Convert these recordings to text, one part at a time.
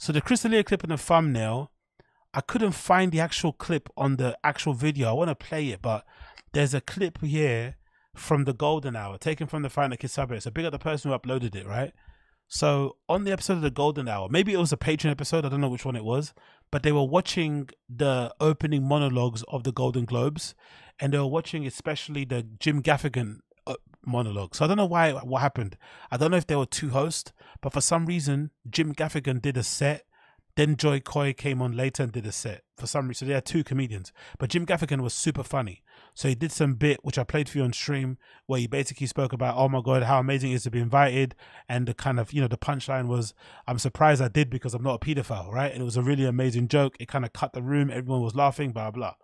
So the Chris D'Elia clip in the thumbnail, I couldn't find the actual clip on the actual video. I want to play it, but there's a clip here from the Golden Hour, taken from the Find the Kid subreddit. So big up the person who uploaded it, right? So on the episode of the Golden Hour, maybe it was a Patreon episode, I don't know which one it was, but they were watching the opening monologues of the Golden Globes, and they were watching especially the Jim Gaffigan monologue. So I don't know why, what happened. I don't know if there were two hosts, but for some reason, Jim Gaffigan did a set, then Jo Koy came on later and did a set. For some reason, so they had two comedians, but Jim Gaffigan was super funny. So he did some bit, which I played for you on stream, where he basically spoke about, oh my God, how amazing it is to be invited. And the kind of, you know, the punchline was, I'm surprised I did because I'm not a pedophile, right? And it was a really amazing joke. It kind of cut the room. Everyone was laughing, blah, blah.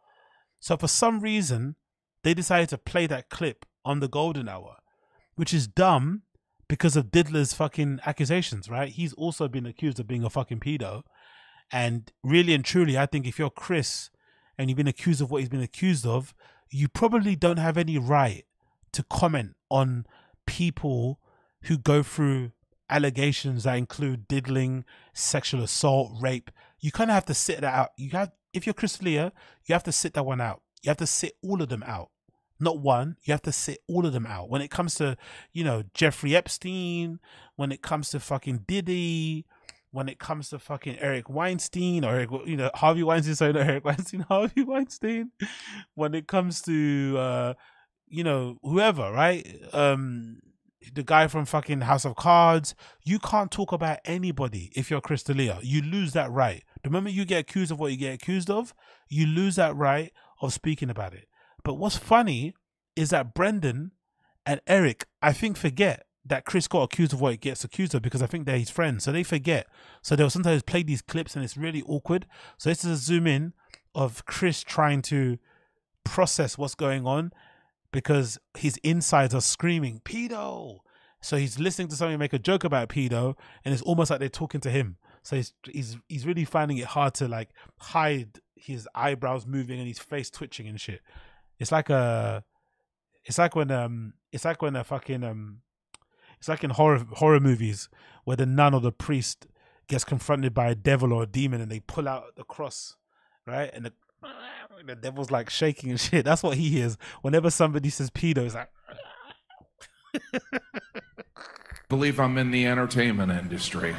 So for some reason, they decided to play that clip on the Golden Hour, which is dumb because of Diddler's fucking accusations, right? He's also been accused of being a fucking pedo. And really and truly, I think if you're Chris and you've been accused of what he's been accused of, you probably don't have any right to comment on people who go through allegations that include diddling, sexual assault, rape. You kind of have to sit that out. You have, if you're Chris D'Elia, you have to sit that one out. You have to sit all of them out. Not one, you have to sit all of them out. When it comes to, you know, Jeffrey Epstein, when it comes to fucking Diddy, when it comes to fucking Eric Weinstein or, Eric, you know, Harvey Weinstein, sorry, not Eric Weinstein, Harvey Weinstein. When it comes to, you know, whoever, right? The guy from fucking House of Cards. You can't talk about anybody if you're Chris D'Elia. You lose that right. The moment you get accused of what you get accused of, you lose that right of speaking about it. But what's funny is that Brendan and Eric, I think, forget that Chris got accused of what he gets accused of because I think they're his friends, so they forget. So they'll sometimes play these clips and it's really awkward. So this is a zoom in of Chris trying to process what's going on because his insides are screaming, pedo. So he's listening to somebody make a joke about pedo and it's almost like they're talking to him. So he's really finding it hard to like hide his eyebrows moving and his face twitching and shit. It's like a, it's like when a fucking, it's like in horror movies where the nun or the priest gets confronted by a devil or a demon and they pull out the cross, right? And the devil's like shaking and shit. That's what he is. Whenever somebody says pedo, it's like... believe I'm in the entertainment industry.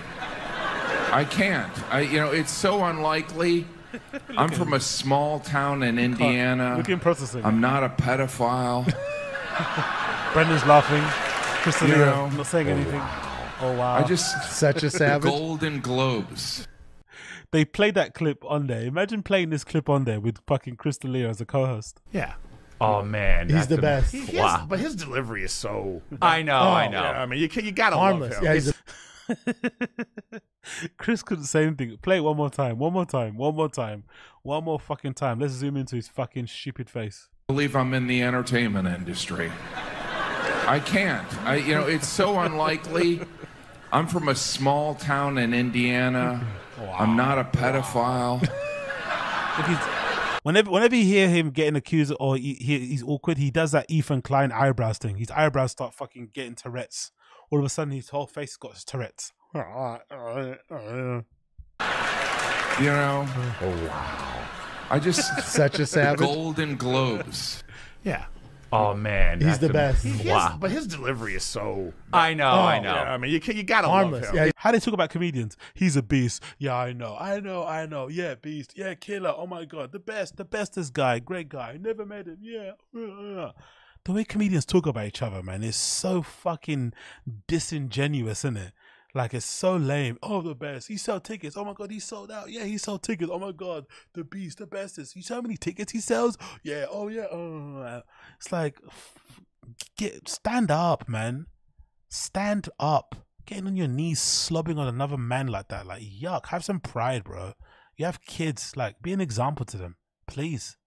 I can't. You know, it's so unlikely. I'm from a small town in Indiana. Look in processing. I'm not a pedophile. Brendan's laughing. You know, I'm not saying anything. Wow. Oh wow! I just such a savage. Golden Globes. They played that clip on there. Imagine playing this clip on there with fucking Chris D'Elia as a co-host. Yeah. Oh man, he's the best. Wow. But his delivery is so. I know. Oh, I know. Yeah, I mean, you gotta harmless. Love him. Yeah, Chris couldn't say anything. Play it one more time. One more time. One more time. One more fucking time. Let's zoom into his fucking stupid face. I believe I'm in the entertainment industry. I can't. You know, it's so unlikely. I'm from a small town in Indiana. Wow. I'm not a pedophile. Wow. Whenever you hear him getting accused or he's awkward, he does that Ethan Klein eyebrows thing. His eyebrows start fucking getting Tourette's. All of a sudden, his whole face got Tourette's. You know? Oh, wow. I just... such a savage. Golden Globes. Yeah. Oh man, he's the best. Wow. But his delivery is so. I know, oh, I know. Yeah, I mean, you gotta harmless. Love him. Yeah. How do they talk about comedians? He's a beast. Yeah, I know, I know, I know. Yeah, beast. Yeah, killer. Oh my God, the bestest guy, great guy. Never met him. Yeah. The way comedians talk about each other, man, is so fucking disingenuous, isn't it? Like it's so lame. Oh, the best. He sold tickets. Oh my God, he sold out. Yeah, he sold tickets. Oh my God, the beast, the bestest. You see how many tickets he sells? Yeah. Oh yeah. Oh. It's like, stand up, man. Stand up. Getting on your knees, slobbing on another man like that. Like, yuck. Have some pride, bro. You have kids. Like, be an example to them, please.